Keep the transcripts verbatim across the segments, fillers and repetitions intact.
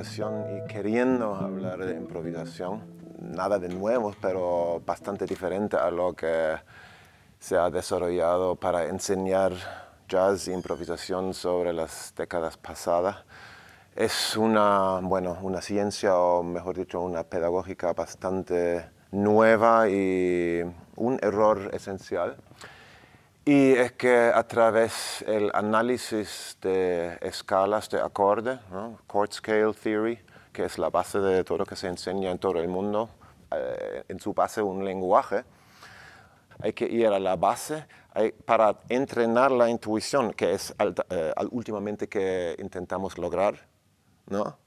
improvisación y queriendo hablar de improvisación. Nada de nuevo, pero bastante diferente a lo que se ha desarrollado para enseñar jazz e improvisación sobre las décadas pasadas. Es una, bueno, una ciencia, o mejor dicho, una pedagógica bastante nueva y un error esencial. Y es que a través del análisis de escalas de acorde, ¿no? Chord Scale Theory, que es la base de todo lo que se enseña en todo el mundo, eh, en su base un lenguaje, hay que ir a la base hay, para entrenar la intuición, que es alta, eh, últimamente que intentamos lograr, ¿no?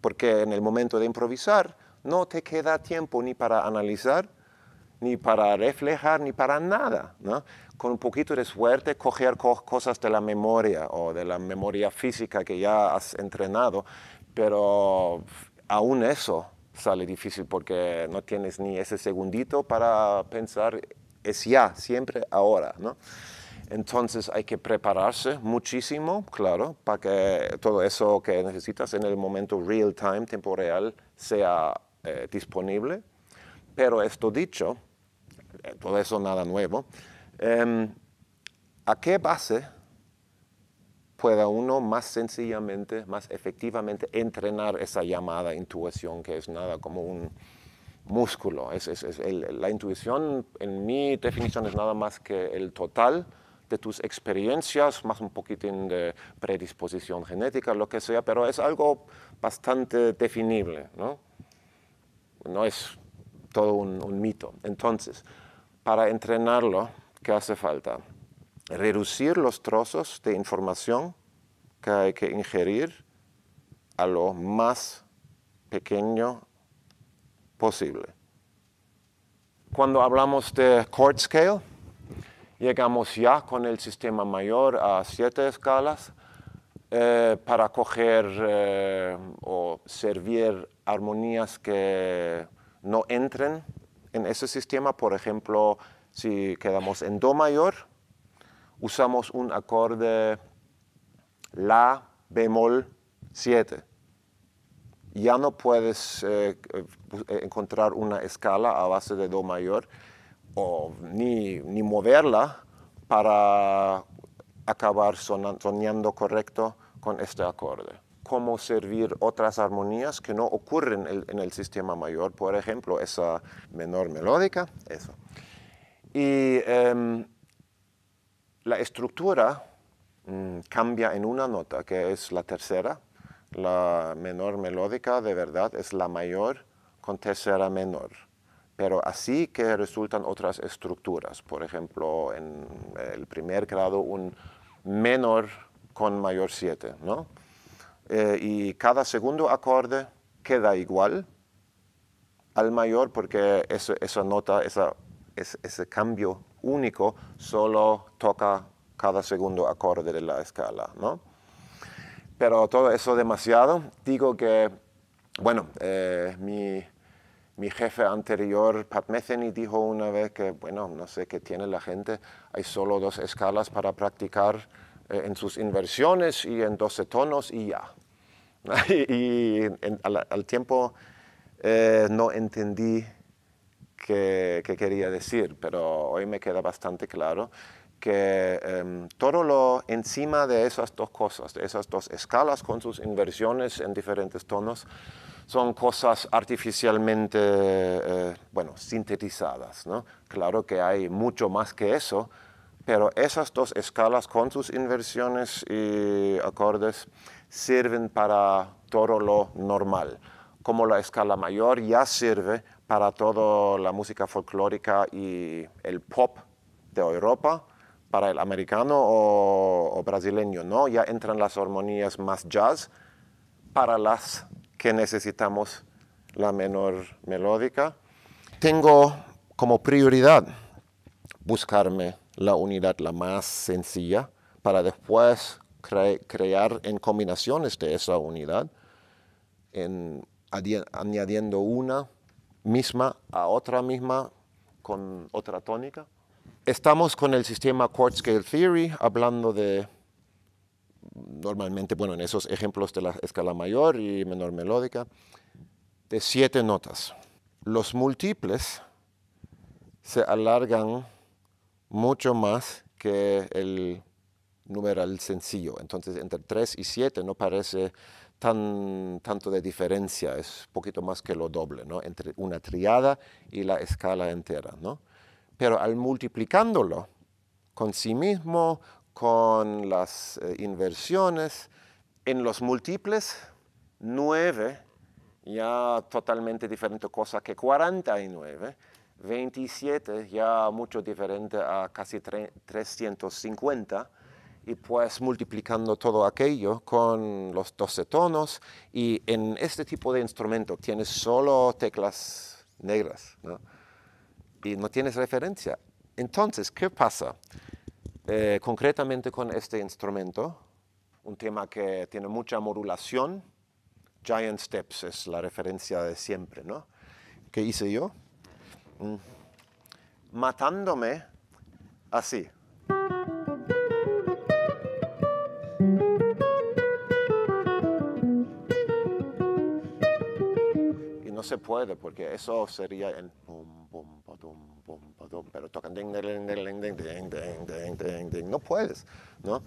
Porque en el momento de improvisar no te queda tiempo ni para analizar, ni para reflejar, ni para nada, ¿no? Con un poquito de suerte, coger co cosas de la memoria o de la memoria física que ya has entrenado, pero aún eso sale difícil porque no tienes ni ese segundito para pensar, es ya, siempre, ahora, ¿no? Entonces hay que prepararse muchísimo, claro, para que todo eso que necesitas en el momento real time, tiempo real, sea eh, disponible. Pero esto dicho, todo eso nada nuevo, eh, ¿a qué base pueda uno más sencillamente, más efectivamente entrenar esa llamada intuición, que es nada como un músculo? Es, es, es el, la intuición, en mi definición, es nada más que el total de tus experiencias, más un poquitín de predisposición genética, lo que sea, pero es algo bastante definible, ¿no? No es todo un, un mito. Entonces, para entrenarlo, ¿qué hace falta? Reducir los trozos de información que hay que ingerir a lo más pequeño posible. Cuando hablamos de chord scale, llegamos ya con el sistema mayor a siete escalas eh, para coger eh, o servir armonías que no entren en ese sistema. Por ejemplo, si quedamos en do mayor, usamos un acorde la bemol siete. Ya no puedes eh, encontrar una escala a base de do mayor o ni, ni moverla para acabar sonando correcto con este acorde. Cómo servir otras armonías que no ocurren en el, en el sistema mayor, por ejemplo, esa menor melódica, eso. Y eh, la estructura mmm, cambia en una nota, que es la tercera. La menor melódica, de verdad, es la mayor con tercera menor. Pero así que resultan otras estructuras. Por ejemplo, en el primer grado, un menor con mayor siete, ¿no? Eh, y cada segundo acorde queda igual al mayor porque eso, esa nota, esa, ese, ese cambio único solo toca cada segundo acorde de la escala, ¿no? Pero todo eso demasiado. Digo que, bueno, eh, mi, mi jefe anterior, Pat Metheny, dijo una vez que, bueno, no sé qué tiene la gente, hay solo dos escalas para practicar en sus inversiones y en doce tonos y ya. Y, y en, al, al tiempo eh, no entendí qué, qué quería decir, pero hoy me queda bastante claro que eh, todo lo encima de esas dos cosas, de esas dos escalas con sus inversiones en diferentes tonos, son cosas artificialmente eh, bueno, sintetizadas, ¿no? Claro que hay mucho más que eso, pero esas dos escalas con sus inversiones y acordes sirven para todo lo normal, como la escala mayor ya sirve para toda la música folclórica y el pop de Europa, para el americano o, o brasileño, ¿no? Ya entran las armonías más jazz, para las que necesitamos la menor melódica. Tengo como prioridad buscarme la unidad la más sencilla, para después cre crear en combinaciones de esa unidad, en añadiendo una misma a otra misma con otra tónica. Estamos con el sistema Chord Scale Theory, hablando de normalmente, bueno, en esos ejemplos de la escala mayor y menor melódica, de siete notas. Los múltiples se alargan mucho más que el numeral sencillo. Entonces, entre tres y siete no parece tan, tanto de diferencia, es un poquito más que lo doble, ¿no? Entre una triada y la escala entera, ¿no? Pero al multiplicándolo con sí mismo, con las eh, inversiones, en los múltiples, nueve, ya totalmente diferente cosa que cuarenta y nueve, veintisiete, ya mucho diferente a casi trescientos cincuenta, y pues multiplicando todo aquello con los doce tonos, y en este tipo de instrumento tienes solo teclas negras, ¿no? Y no tienes referencia. Entonces, ¿qué pasa? Eh, concretamente con este instrumento, un tema que tiene mucha modulación, Giant Steps es la referencia de siempre, ¿no? ¿Qué hice yo? Mm. Matándome así. Y no se puede, porque eso sería en... Pero tocan... No puedes, ¿no?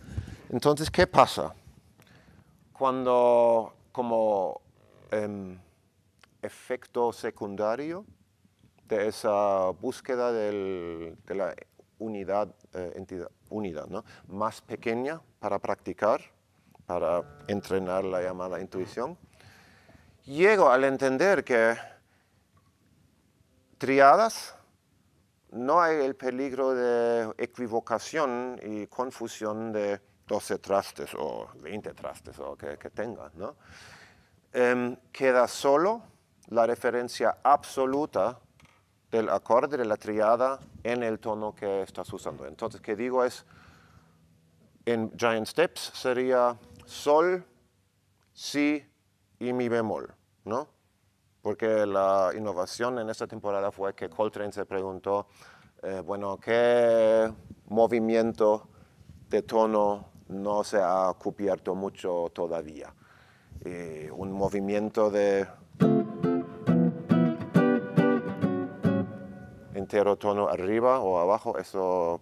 Entonces, ¿qué pasa? Cuando, como eh, efecto secundario de esa búsqueda del, de la unidad, eh, entidad, unidad, ¿no? Más pequeña para practicar, para entrenar la llamada intuición, llego al entender que triadas no hay el peligro de equivocación y confusión de doce trastes o veinte trastes o que, que tengas, ¿no? Eh, queda solo la referencia absoluta del acorde de la triada en el tono que estás usando. Entonces, ¿qué digo? Es, en Giant Steps sería sol, si y mi bemol, ¿no? Porque la innovación en esta temporada fue que Coltrane se preguntó, eh, bueno, ¿qué movimiento de tono no se ha cubierto mucho todavía? Y un movimiento de entero tono arriba o abajo, eso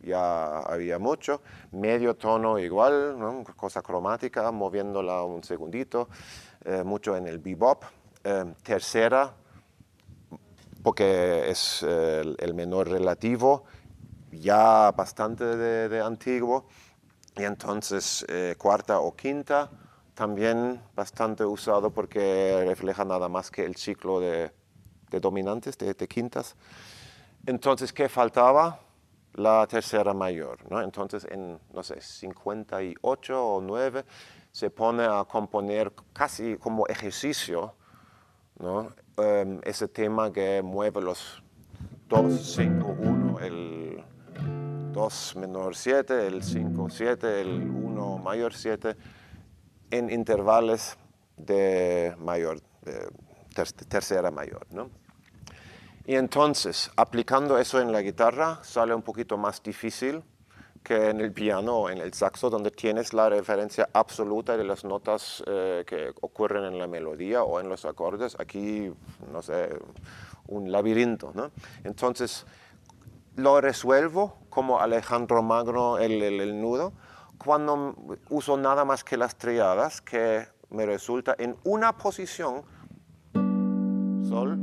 ya había mucho, medio tono igual, ¿no? Cosa cromática, moviéndola un segundito, eh, mucho en el bebop. Eh, tercera, porque es eh, el, el menor relativo, ya bastante de, de antiguo, y entonces eh, cuarta o quinta, también bastante usado porque refleja nada más que el ciclo de, de dominantes, de, de quintas. Entonces, ¿qué faltaba? La tercera mayor, ¿no? Entonces, en, no sé, cincuenta y ocho o nueve, se pone a componer casi como ejercicio, ¿no? Um, ese tema que mueve los dos, cinco, uno, el dos menor siete, el cinco, siete, el uno mayor siete, en intervalos de mayor, de ter tercera mayor, ¿no? Y entonces, aplicando eso en la guitarra, sale un poquito más difícil que en el piano o en el saxo, donde tienes la referencia absoluta de las notas eh, que ocurren en la melodía o en los acordes. Aquí, no sé, un laberinto, ¿no? Entonces, lo resuelvo como Alejandro Magno, el, el, el nudo, cuando uso nada más que las triadas, que me resulta en una posición, sol,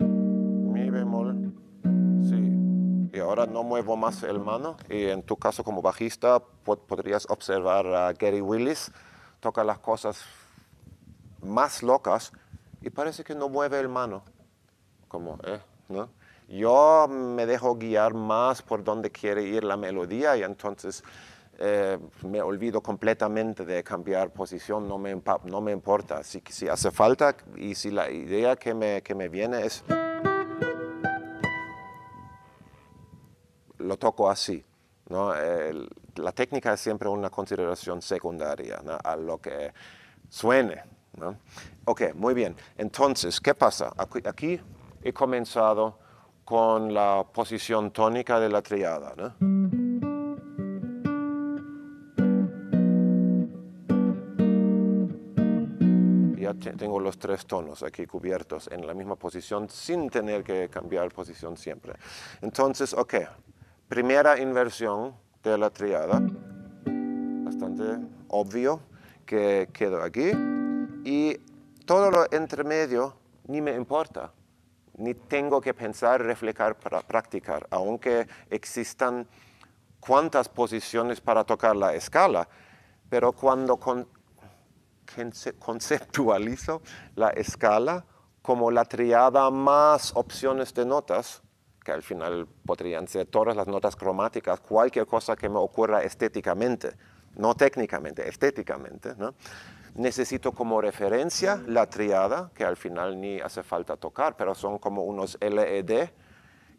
mi bemol, si. Y ahora no muevo más el mano, y en tu caso como bajista pod podrías observar a Gary Willis, toca las cosas más locas y parece que no mueve el mano, como, eh, ¿no? Yo me dejo guiar más por donde quiere ir la melodía y entonces eh, me olvido completamente de cambiar posición, no me, no me importa, si, si hace falta y si la idea que me, que me viene es... lo toco así, ¿no? El, la técnica es siempre una consideración secundaria, ¿no? A lo que suene, ¿no? Ok, muy bien. Entonces, ¿qué pasa? Aquí, aquí he comenzado con la posición tónica de la triada, ¿no? ya te, tengo los tres tonos aquí cubiertos en la misma posición sin tener que cambiar posición siempre. Entonces, ok, primera inversión de la triada, bastante obvio que quedo aquí, y todo lo entremedio ni me importa, ni tengo que pensar, reflejar para practicar, aunque existan cuantas posiciones para tocar la escala, pero cuando con, conceptualizo la escala como la triada más opciones de notas, que al final podrían ser todas las notas cromáticas, cualquier cosa que me ocurra estéticamente, no técnicamente, estéticamente, ¿no? Necesito como referencia la triada, que al final ni hace falta tocar, pero son como unos L E D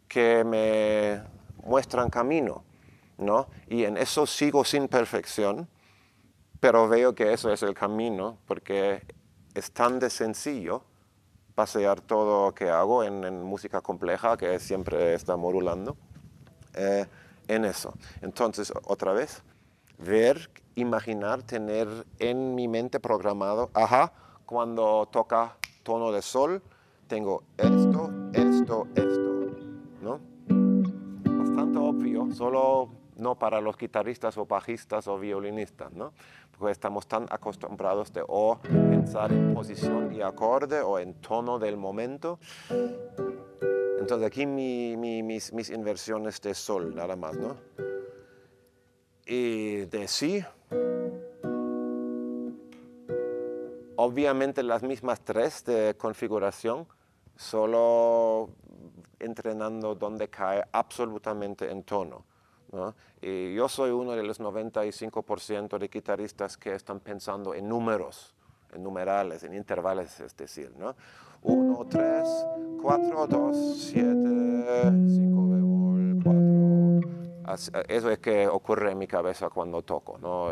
que me muestran camino, ¿no? Y en eso sigo sin perfección, pero veo que eso es el camino, porque es tan de sencillo pasear todo lo que hago en, en música compleja, que siempre está modulando, eh, en eso. Entonces, otra vez, ver, imaginar, tener en mi mente programado, ajá, cuando toca tono de sol, tengo esto, esto, esto, ¿no? Bastante obvio, solo no para los guitarristas o bajistas o violinistas, ¿no? Porque estamos tan acostumbrados de o pensar en posición y acorde o en tono del momento. Entonces aquí mi, mi, mis, mis inversiones de sol, nada más, ¿no? Y de sí, obviamente las mismas tres de configuración, solo entrenando donde cae absolutamente en tono, ¿no? Y yo soy uno de los noventa y cinco por ciento de guitarristas que están pensando en números, en numerales, en intervalos, es decir, ¿no? uno, tres, cuatro, dos, siete, cinco, cuatro. Eso es que ocurre en mi cabeza cuando toco, ¿no?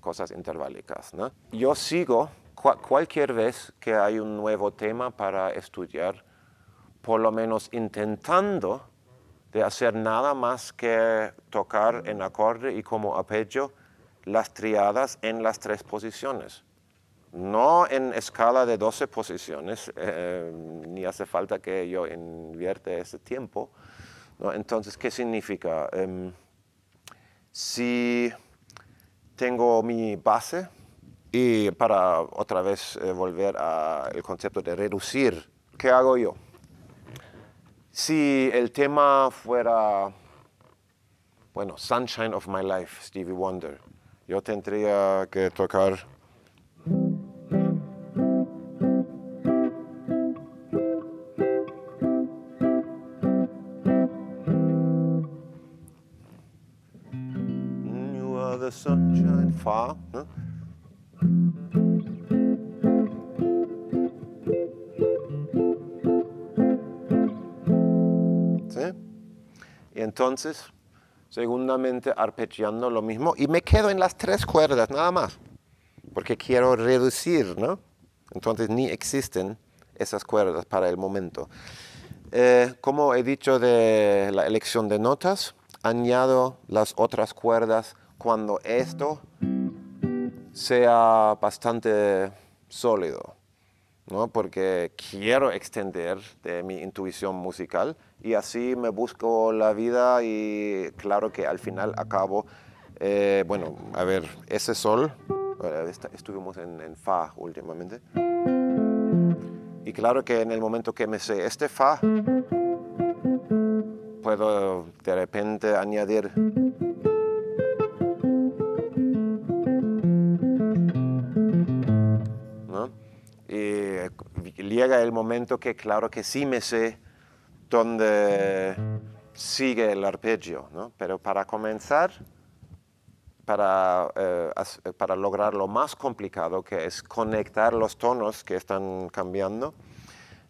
Cosas interválicas, ¿no? Yo sigo, cu cualquier vez que hay un nuevo tema para estudiar, por lo menos intentando de hacer nada más que tocar en acorde y como arpegio las triadas en las tres posiciones. No en escala de doce posiciones, eh, ni hace falta que yo invierte ese tiempo. ¿No? Entonces, ¿qué significa? Um, si tengo mi base, y para otra vez eh, volver al concepto de reducir, ¿qué hago yo? Si el tema fuera, bueno, Sunshine of My Life, Stevie Wonder, yo tendría que tocar Sunshine, fa, ¿no? ¿Sí? Y entonces, segundamente, arpegiando lo mismo, y me quedo en las tres cuerdas, nada más, porque quiero reducir, ¿no? Entonces, ni existen esas cuerdas para el momento. Eh, como he dicho de la elección de notas, añado las otras cuerdas cuando esto sea bastante sólido, ¿no? Porque quiero extender de mi intuición musical y así me busco la vida y claro que al final acabo, eh, bueno, a ver, ese sol, estuvimos en, en fa últimamente, y claro que en el momento que me sé este fa, puedo de repente añadir llega el momento que claro que sí me sé dónde sigue el arpegio, ¿no? Pero para comenzar, para, eh, para lograr lo más complicado que es conectar los tonos que están cambiando,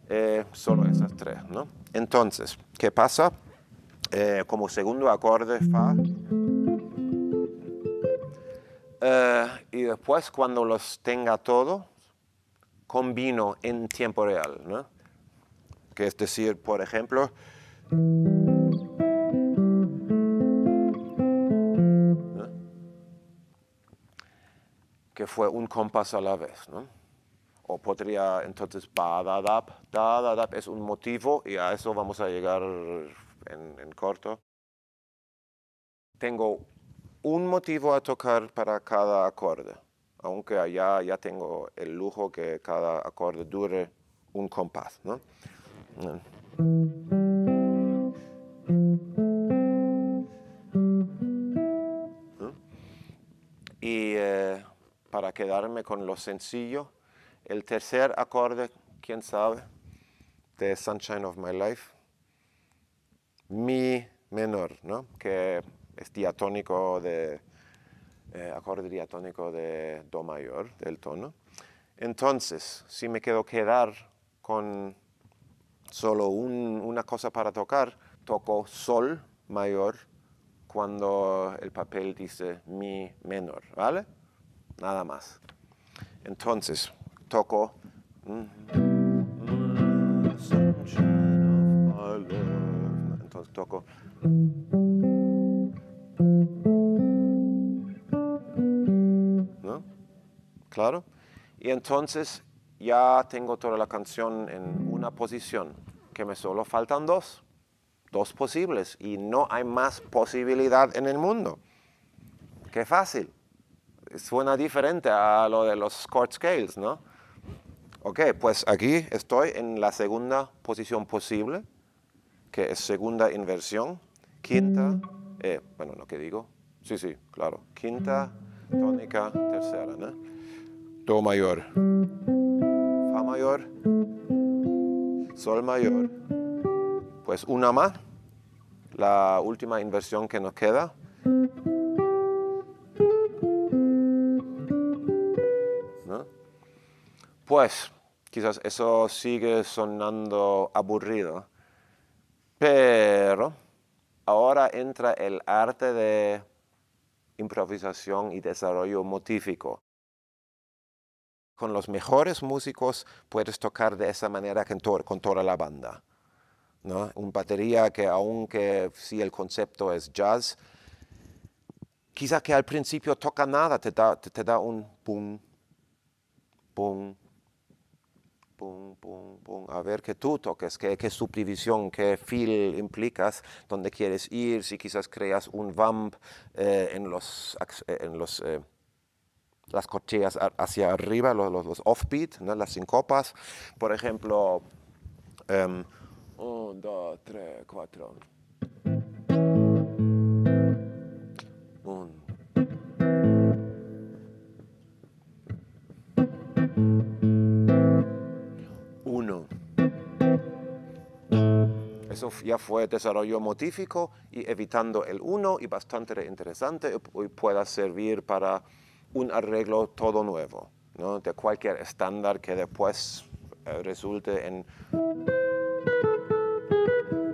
eh, solo esas tres, ¿no? Entonces, ¿qué pasa? Eh, como segundo acorde, fa. Eh, y después cuando los tenga todo, combino en tiempo real, ¿no? Que es decir, por ejemplo, ¿no? Que fue un compás a la vez, ¿no? o podría entonces ba-da-dap, da-da-dap es un motivo y a eso vamos a llegar en, en corto. Tengo un motivo a tocar para cada acorde, aunque allá ya tengo el lujo que cada acorde dure un compás, ¿no? Y eh, para quedarme con lo sencillo, el tercer acorde, quién sabe, de Sunshine of My Life, mi menor, ¿no? Que es diatónico de, eh, acorde diatónico de do mayor, del tono. Entonces, si me quedo quedar con solo un, una cosa para tocar, toco sol mayor cuando el papel dice mi menor, ¿vale? Nada más. Entonces, toco... Entonces toco... ¿No? Claro. Y entonces ya tengo toda la canción en una posición, que me solo faltan dos, dos posibles, y no hay más posibilidad en el mundo. ¡Qué fácil! Suena diferente a lo de los chord scales, ¿no? Ok, pues aquí estoy en la segunda posición posible, que es segunda inversión, quinta, eh, bueno, lo que digo, sí, sí, claro, quinta, tónica, tercera, ¿no? Do mayor, fa mayor, sol mayor, pues una más, la última inversión que nos queda. ¿No? Pues quizás eso sigue sonando aburrido, pero ahora entra el arte de improvisación y desarrollo motífico. Con los mejores músicos puedes tocar de esa manera con, to con toda la banda, ¿no? Un batería que aunque si el concepto es jazz, quizás que al principio toca nada, te da, te, te da un pum, pum, pum, pum, pum, a ver que tú toques, qué que subdivisión, qué feel implicas, dónde quieres ir, si quizás creas un vamp eh, en los... En los eh, las corcheas hacia arriba, los, los, los offbeat, ¿no? Las sincopas, por ejemplo, um, un, dos, tres, cuatro, un. uno. Eso ya fue desarrollo motífico y evitando el uno y bastante interesante y pueda servir para un arreglo todo nuevo, ¿no? De cualquier estándar que después eh, resulte en,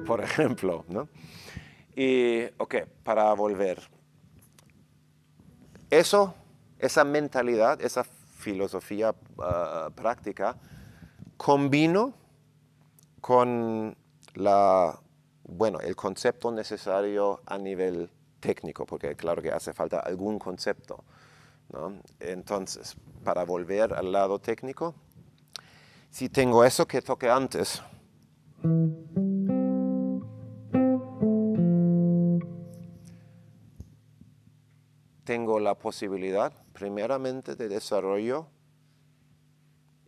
por ejemplo, ¿no? Y, ok, para volver. Eso, esa mentalidad, esa filosofía uh, práctica, combino con la, bueno, el concepto necesario a nivel técnico, porque claro que hace falta algún concepto, ¿no? Entonces, para volver al lado técnico, si tengo eso que toqué antes, tengo la posibilidad, primeramente, de desarrollo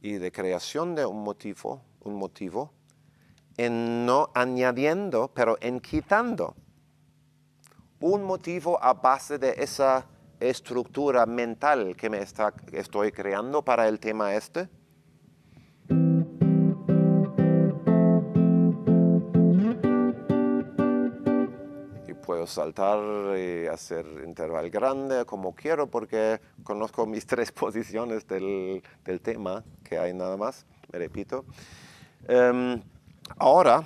y de creación de un motivo, un motivo, en no añadiendo, pero en quitando un motivo a base de esa estructura mental que me está, estoy creando para el tema este. Y puedo saltar y hacer intervalo grande como quiero porque conozco mis tres posiciones del, del tema que hay nada más, me repito. Um, ahora,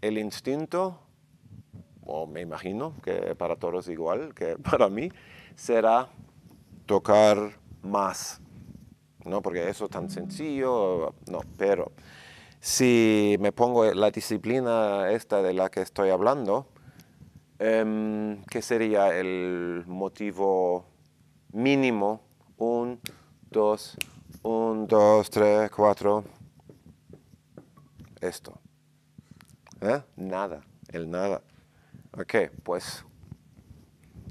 el instinto, o me imagino que para todos igual, que para mí, será tocar más, ¿no? Porque eso es tan sencillo, no, pero si me pongo la disciplina esta de la que estoy hablando, eh, ¿qué sería el motivo mínimo? Un, dos, Un, dos, tres, cuatro. Esto. ¿Eh? Nada, el nada. Ok, pues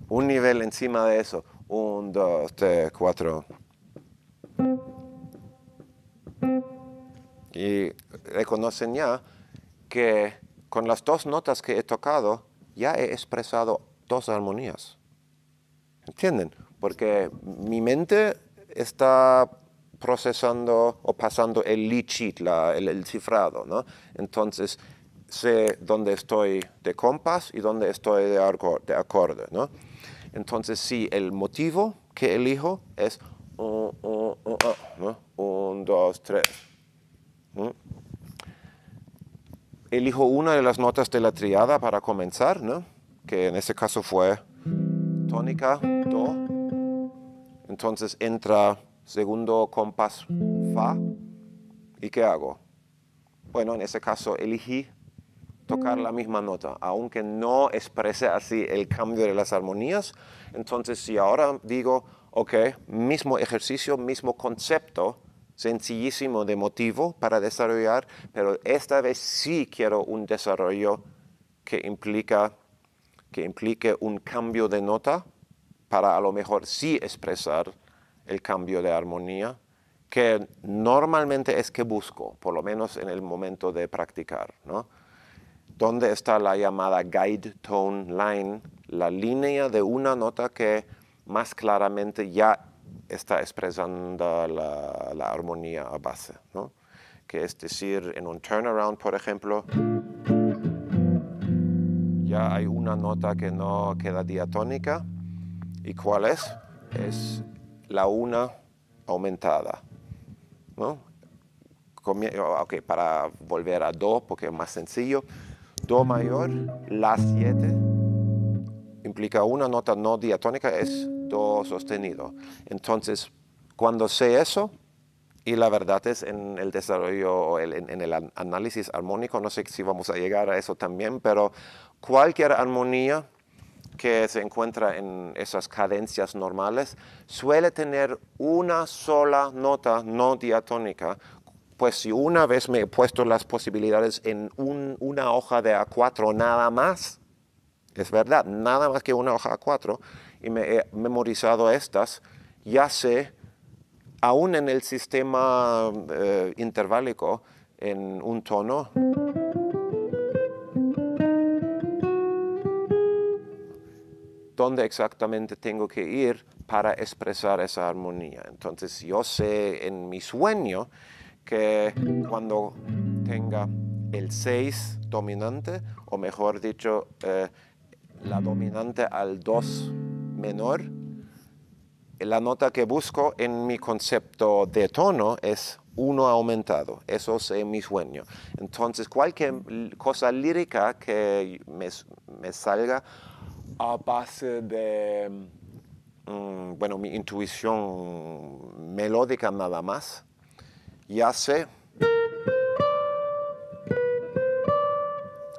un nivel encima de eso. Un, dos, tres, cuatro. Y reconocen ya que con las dos notas que he tocado, ya he expresado dos armonías. ¿Entienden? Porque mi mente está procesando o pasando el lead sheet, la, el, el cifrado, ¿no? Entonces, sé dónde estoy de compás y dónde estoy de acorde, ¿no? Entonces, sí, el motivo que elijo es un, un, un, ¿no? Un, dos, tres. ¿No? Elijo una de las notas de la triada para comenzar, ¿no? Que en este caso fue tónica, do. Entonces entra segundo compás, fa. ¿Y qué hago? Bueno, en ese caso elegí tocar la misma nota, aunque no exprese así el cambio de las armonías. Entonces, si ahora digo, ok, mismo ejercicio, mismo concepto, sencillísimo de motivo para desarrollar, pero esta vez sí quiero un desarrollo que implica, que implique un cambio de nota para a lo mejor sí expresar el cambio de armonía, que normalmente es que busco, por lo menos en el momento de practicar, ¿no? Donde está la llamada guide tone line, la línea de una nota que más claramente ya está expresando la, la armonía a base, ¿no? Que es decir, en un turnaround, por ejemplo, ya hay una nota que no queda diatónica. ¿Y cuál es? Es la una aumentada, ¿no? Ok, para volver a do, porque es más sencillo. Do mayor, la siete, implica una nota no diatónica, es do sostenido. Entonces, cuando sé eso, y la verdad es en el desarrollo, en, en el análisis armónico, no sé si vamos a llegar a eso también, pero cualquier armonía que se encuentra en esas cadencias normales suele tener una sola nota no diatónica. Pues si una vez me he puesto las posibilidades en un, una hoja de A cuatro nada más, es verdad, nada más que una hoja A cuatro, y me he memorizado estas, ya sé, aún en el sistema eh, interválico, en un tono, dónde exactamente tengo que ir para expresar esa armonía. Entonces yo sé en mi sueño que cuando tenga el seis dominante, o mejor dicho, eh, la dominante al dos menor, la nota que busco en mi concepto de tono es uno aumentado. Eso es mi sueño. Entonces, cualquier cosa lírica que me, me salga a base de, mm, bueno, mi intuición melódica nada más, ya sé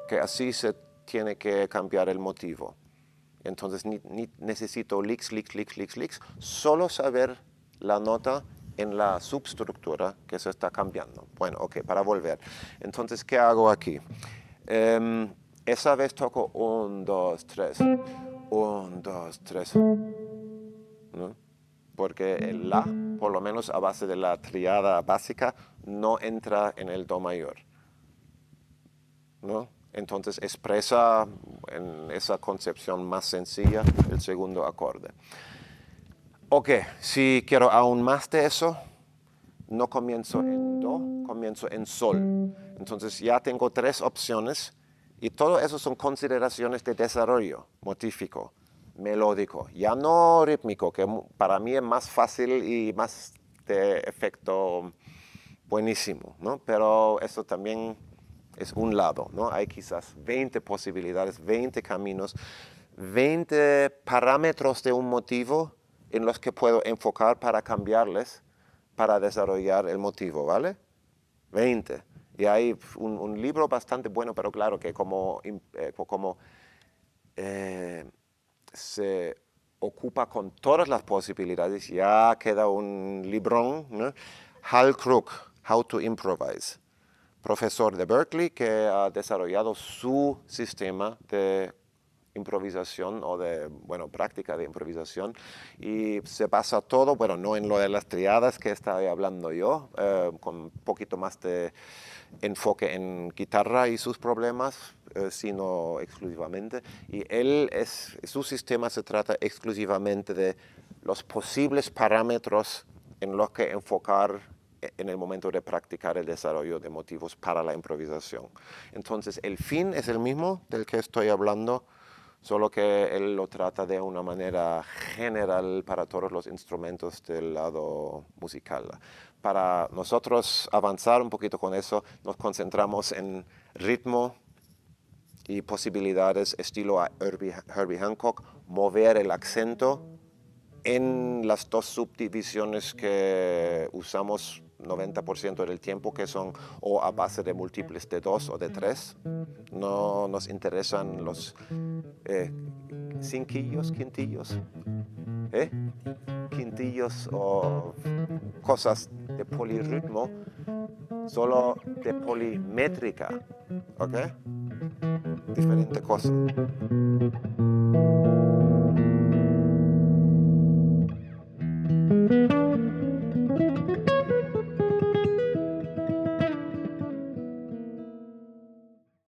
que así se tiene que cambiar el motivo. Entonces ni, ni necesito licks, licks, licks, licks, licks, solo saber la nota en la substructura que se está cambiando. Bueno, ok, para volver. Entonces, ¿qué hago aquí? Um, esa vez toco un, dos, tres, un, dos, tres, ¿no? Porque el la, por lo menos a base de la triada básica, no entra en el do mayor, ¿no? Entonces expresa en esa concepción más sencilla el segundo acorde. Ok, si quiero aún más de eso, no comienzo en do, comienzo en sol. Entonces ya tengo tres opciones y todo eso son consideraciones de desarrollo motífico, melódico, ya no rítmico, que para mí es más fácil y más de efecto buenísimo, ¿no? Pero eso también es un lado, ¿no? Hay quizás veinte posibilidades, veinte caminos, veinte parámetros de un motivo en los que puedo enfocar para cambiarles, para desarrollar el motivo, ¿vale? veinte. Y hay un, un libro bastante bueno, pero claro que como, eh, como eh, se ocupa con todas las posibilidades, ya queda un librón, ¿no? Hal Crook, How to Improvise, profesor de Berkeley que ha desarrollado su sistema de improvisación o de, bueno, práctica de improvisación, y se basa todo, bueno, no en lo de las triadas que estaba hablando yo, eh, con un poquito más de enfoque en guitarra y sus problemas, eh, sino exclusivamente, y él es, su sistema se trata exclusivamente de los posibles parámetros en los que enfocar en el momento de practicar el desarrollo de motivos para la improvisación. Entonces, el fin es el mismo del que estoy hablando, solo que él lo trata de una manera general para todos los instrumentos del lado musical. Para nosotros avanzar un poquito con eso, nos concentramos en ritmo y posibilidades, estilo a Herbie, Herbie Hancock, mover el acento en las dos subdivisiones que usamos noventa por ciento del tiempo, que son o a base de múltiples de dos o de tres. No nos interesan los eh, cinquillos, quintillos, ¿eh? quintillos o cosas de polirritmo, solo de polimétrica, ¿ok? Diferente cosa.